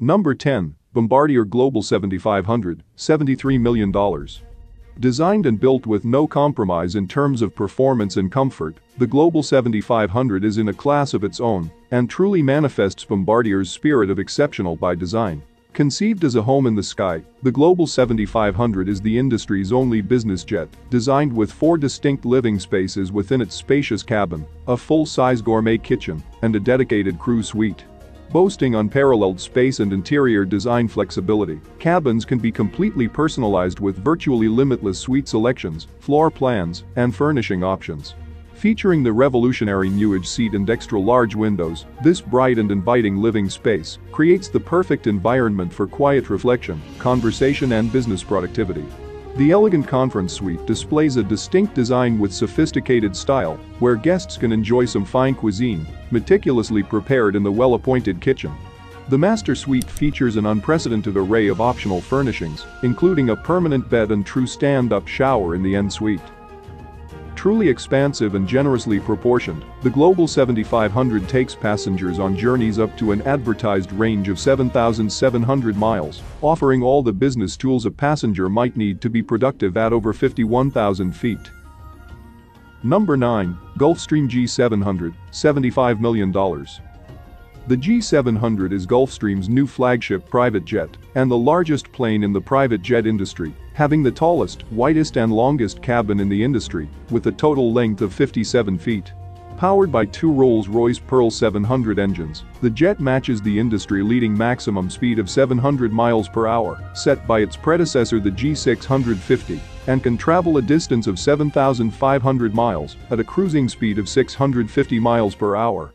Number 10. Bombardier Global 7500, $73 million. Designed and built with no compromise in terms of performance and comfort, the Global 7500 is in a class of its own and truly manifests Bombardier's spirit of exceptional by design. Conceived as a home in the sky, the Global 7500 is the industry's only business jet, designed with 4 distinct living spaces within its spacious cabin, a full-size gourmet kitchen, and a dedicated crew suite. Boasting unparalleled space and interior design flexibility, cabins can be completely personalized with virtually limitless suite selections, floor plans, and furnishing options. Featuring the revolutionary Nuage seat and extra-large windows, this bright and inviting living space creates the perfect environment for quiet reflection, conversation, and business productivity. The elegant conference suite displays a distinct design with sophisticated style, where guests can enjoy some fine cuisine, meticulously prepared in the well-appointed kitchen. The master suite features an unprecedented array of optional furnishings, including a permanent bed and true stand-up shower in the ensuite. Truly expansive and generously proportioned, the Global 7500 takes passengers on journeys up to an advertised range of 7,700 miles, offering all the business tools a passenger might need to be productive at over 51,000 feet. Number 9. Gulfstream G700, $75 million. The G700 is Gulfstream's new flagship private jet and the largest plane in the private jet industry, having the tallest, widest and longest cabin in the industry, with a total length of 57 feet. Powered by 2 Rolls-Royce Pearl 700 engines, the jet matches the industry-leading maximum speed of 700 miles per hour, set by its predecessor the G650, and can travel a distance of 7,500 miles at a cruising speed of 650 miles per hour.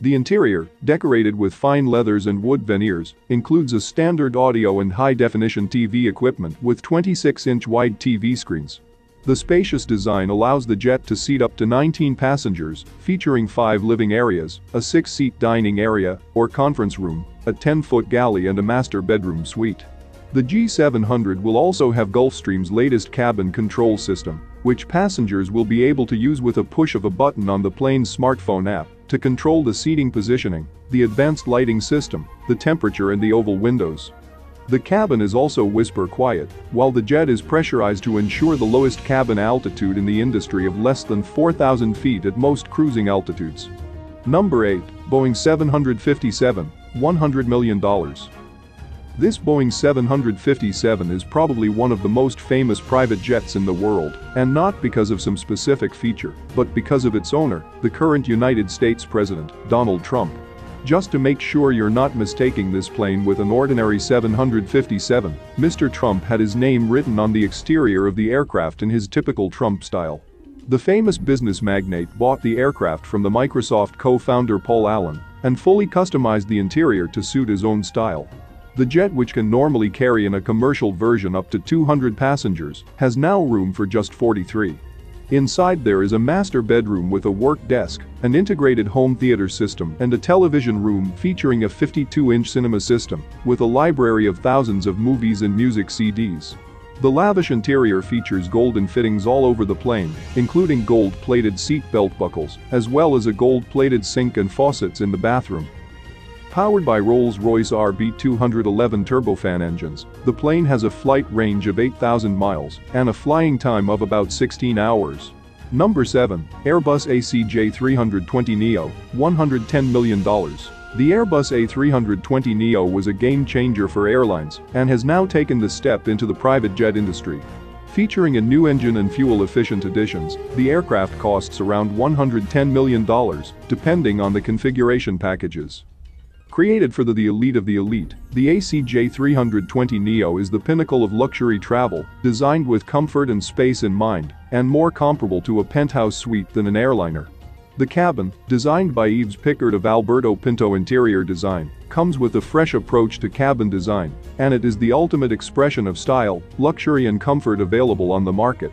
The interior, decorated with fine leathers and wood veneers, includes a standard audio and high-definition TV equipment with 26-inch wide TV screens. The spacious design allows the jet to seat up to 19 passengers, featuring 5 living areas, a 6-seat dining area or conference room, a 10-foot galley and a master bedroom suite. The G700 will also have Gulfstream's latest cabin control system, which passengers will be able to use with a push of a button on the plane's smartphone app to control the seating positioning, the advanced lighting system, the temperature and the oval windows. The cabin is also whisper quiet, while the jet is pressurized to ensure the lowest cabin altitude in the industry of less than 4,000 feet at most cruising altitudes. Number 8. Boeing 757, $100 million. This Boeing 757 is probably one of the most famous private jets in the world, and not because of some specific feature, but because of its owner, the current United States President, Donald Trump. Just to make sure you're not mistaking this plane with an ordinary 757, Mr. Trump had his name written on the exterior of the aircraft in his typical Trump style. The famous business magnate bought the aircraft from the Microsoft co-founder Paul Allen and fully customized the interior to suit his own style. The jet, which can normally carry in a commercial version up to 200 passengers, has now room for just 43. Inside there is a master bedroom with a work desk, an integrated home theater system and a television room featuring a 52-inch cinema system, with a library of thousands of movies and music CDs. The lavish interior features golden fittings all over the plane, including gold-plated seat belt buckles, as well as a gold-plated sink and faucets in the bathroom. Powered by Rolls-Royce RB211 turbofan engines, the plane has a flight range of 8,000 miles and a flying time of about 16 hours. Number 7. Airbus ACJ320neo, $110 million. The Airbus A320neo was a game-changer for airlines and has now taken the step into the private jet industry. Featuring a new engine and fuel-efficient additions, the aircraft costs around $110 million, depending on the configuration packages. Created for the elite of the elite, the ACJ320neo is the pinnacle of luxury travel, designed with comfort and space in mind, and more comparable to a penthouse suite than an airliner. The cabin, designed by Yves Pickard of Alberto Pinto Interior Design, comes with a fresh approach to cabin design, and it is the ultimate expression of style, luxury and comfort available on the market.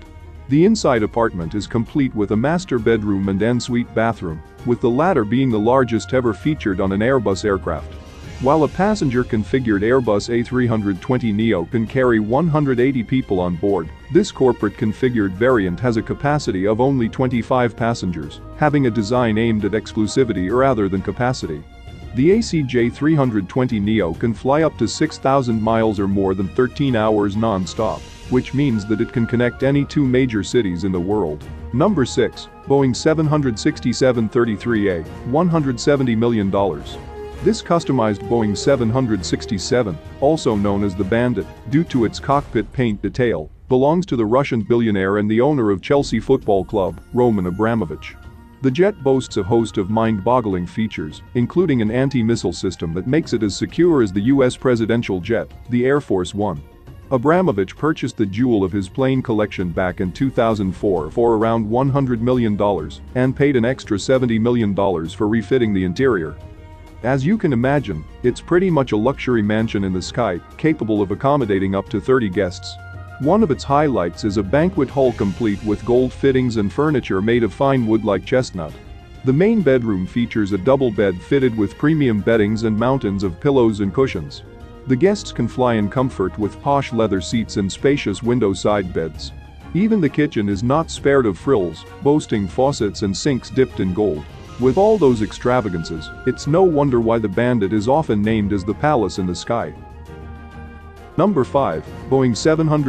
The inside apartment is complete with a master bedroom and ensuite bathroom, with the latter being the largest ever featured on an Airbus aircraft. While a passenger-configured Airbus A320neo can carry 180 people on board, this corporate-configured variant has a capacity of only 25 passengers, having a design aimed at exclusivity rather than capacity. The ACJ320neo can fly up to 6,000 miles or more than 13 hours non-stop, which means that it can connect any two major cities in the world. Number 6. Boeing 767-33A, $170 million. This customized Boeing 767, also known as the Bandit, due to its cockpit paint detail, belongs to the Russian billionaire and the owner of Chelsea Football Club, Roman Abramovich. The jet boasts a host of mind-boggling features, including an anti-missile system that makes it as secure as the U.S. presidential jet, the Air Force One. Abramovich purchased the jewel of his plane collection back in 2004 for around $100 million and paid an extra $70 million for refitting the interior. As you can imagine, it's pretty much a luxury mansion in the sky, capable of accommodating up to 30 guests. One of its highlights is a banquet hall complete with gold fittings and furniture made of fine wood like chestnut. The main bedroom features a double bed fitted with premium beddings and mountains of pillows and cushions. The guests can fly in comfort with posh leather seats and spacious window side beds. Even the kitchen is not spared of frills, boasting faucets and sinks dipped in gold. With all those extravagances, it's no wonder why the Bandit is often named as the palace in the sky. Number 5. Boeing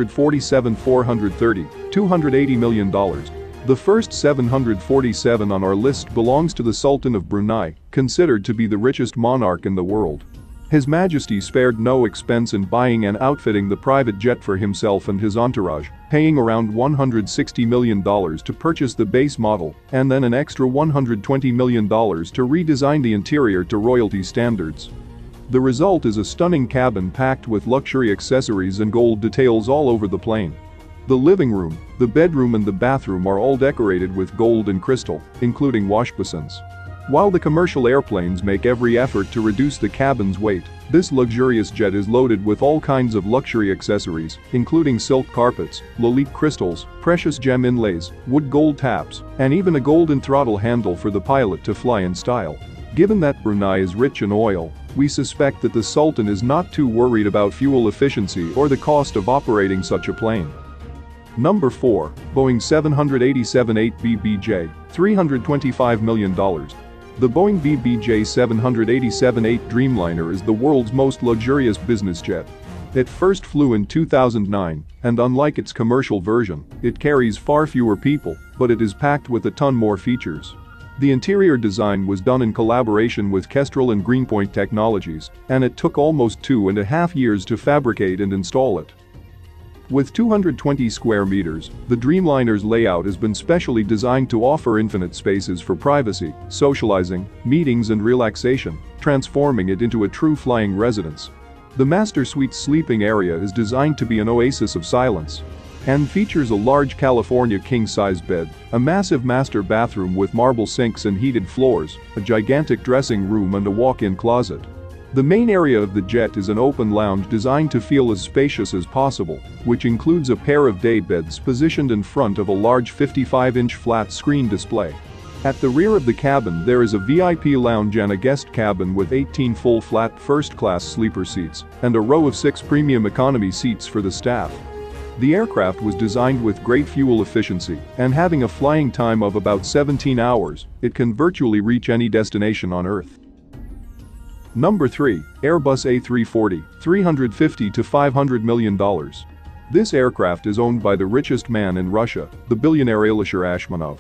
747-430, $280 million. The first 747 on our list belongs to the Sultan of Brunei, considered to be the richest monarch in the world. His Majesty spared no expense in buying and outfitting the private jet for himself and his entourage, paying around $160 million to purchase the base model and then an extra $120 million to redesign the interior to royalty standards. The result is a stunning cabin packed with luxury accessories and gold details all over the plane. The living room, the bedroom and the bathroom are all decorated with gold and crystal, including washbasins. While the commercial airplanes make every effort to reduce the cabin's weight, this luxurious jet is loaded with all kinds of luxury accessories, including silk carpets, Lolite crystals, precious gem inlays, wood gold taps, and even a golden throttle handle for the pilot to fly in style. Given that Brunei is rich in oil, we suspect that the Sultan is not too worried about fuel efficiency or the cost of operating such a plane. Number 4. Boeing 787-8BBJ, $325 million. The Boeing BBJ 787-8 Dreamliner is the world's most luxurious business jet. It first flew in 2009, and unlike its commercial version, it carries far fewer people, but it is packed with a ton more features. The interior design was done in collaboration with Kestrel and Greenpoint Technologies, and it took almost 2.5 years to fabricate and install it. With 220 square meters, the Dreamliner's layout has been specially designed to offer infinite spaces for privacy, socializing, meetings and relaxation, transforming it into a true flying residence. The master suite's sleeping area is designed to be an oasis of silence and features a large California king-size bed, a massive master bathroom with marble sinks and heated floors, a gigantic dressing room and a walk-in closet. The main area of the jet is an open lounge designed to feel as spacious as possible, which includes a pair of daybeds positioned in front of a large 55-inch flat-screen display. At the rear of the cabin there is a VIP lounge and a guest cabin with 18 full flat first-class sleeper seats and a row of 6 premium economy seats for the staff. The aircraft was designed with great fuel efficiency, and having a flying time of about 17 hours, it can virtually reach any destination on Earth. Number 3. Airbus A340, $350 to $500 million. This aircraft is owned by the richest man in Russia, the billionaire Alisher Ashmanov.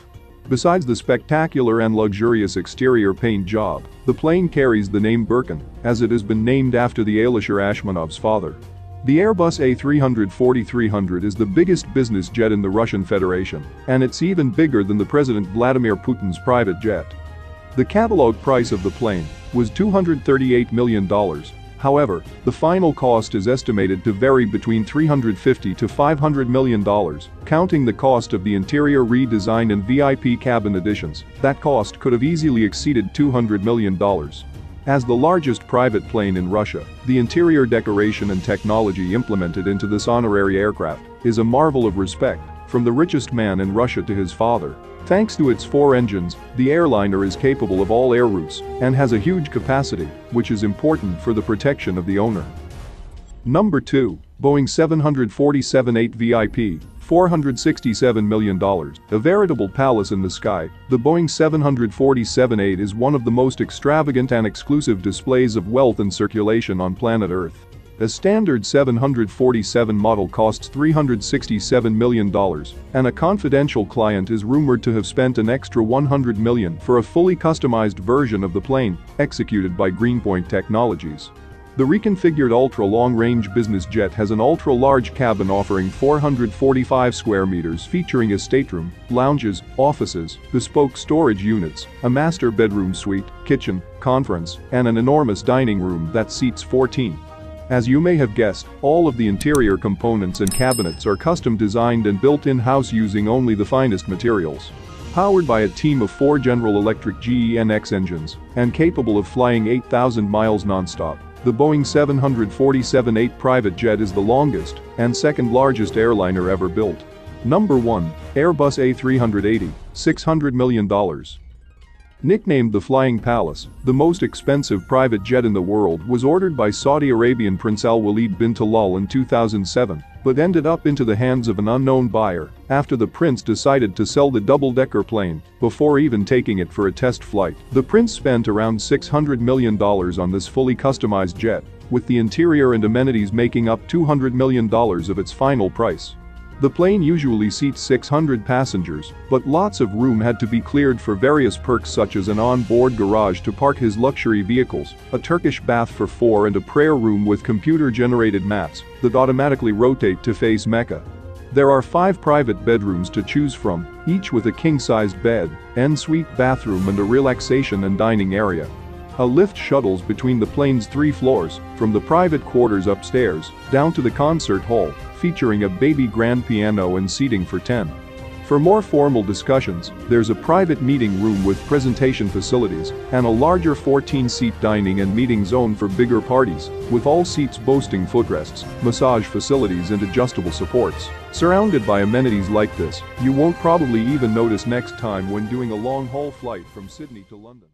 Besides the spectacular and luxurious exterior paint job, the plane carries the name Birkin, as it has been named after the Alisher Ashmanov's father. The Airbus A340-300 is the biggest business jet in the Russian Federation, and it's even bigger than the President Vladimir Putin's private jet. The catalog price of the plane was $238 million, however, the final cost is estimated to vary between $350 to $500 million, counting the cost of the interior redesign and VIP cabin additions. That cost could have easily exceeded $200 million. As the largest private plane in Russia, the interior decoration and technology implemented into this honorary aircraft is a marvel of respect, from the richest man in Russia to his father. Thanks to its 4 engines, the airliner is capable of all air routes and has a huge capacity, which is important for the protection of the owner. Number 2. Boeing 747-8 VIP, $467 million, a veritable palace in the sky, the Boeing 747-8 is one of the most extravagant and exclusive displays of wealth and circulation on planet Earth. A standard 747 model costs $367 million, and a confidential client is rumored to have spent an extra $100 million for a fully customized version of the plane, executed by Greenpoint Technologies. The reconfigured ultra-long-range business jet has an ultra-large cabin offering 445 square meters featuring a stateroom, lounges, offices, bespoke storage units, a master bedroom suite, kitchen, conference, and an enormous dining room that seats 14. As you may have guessed, all of the interior components and cabinets are custom designed and built in-house using only the finest materials. Powered by a team of 4 General Electric GENX engines and capable of flying 8,000 miles non-stop, the Boeing 747-8 private jet is the longest and second-largest airliner ever built. Number 1. Airbus A380, $600 million. Nicknamed the Flying Palace, the most expensive private jet in the world was ordered by Saudi Arabian Prince Al-Waleed bin Talal in 2007, but ended up into the hands of an unknown buyer after the prince decided to sell the double-decker plane before even taking it for a test flight. The prince spent around $600 million on this fully customized jet, with the interior and amenities making up $200 million of its final price. The plane usually seats 600 passengers, but lots of room had to be cleared for various perks such as an on-board garage to park his luxury vehicles, a Turkish bath for 4 and a prayer room with computer-generated maps that automatically rotate to face Mecca. There are 5 private bedrooms to choose from, each with a king-sized bed, en-suite bathroom and a relaxation and dining area. A lift shuttles between the plane's 3 floors, from the private quarters upstairs, down to the concert hall, featuring a baby grand piano and seating for 10. For more formal discussions, there's a private meeting room with presentation facilities and a larger 14-seat dining and meeting zone for bigger parties, with all seats boasting footrests, massage facilities and adjustable supports. Surrounded by amenities like this, you won't probably even notice next time when doing a long-haul flight from Sydney to London.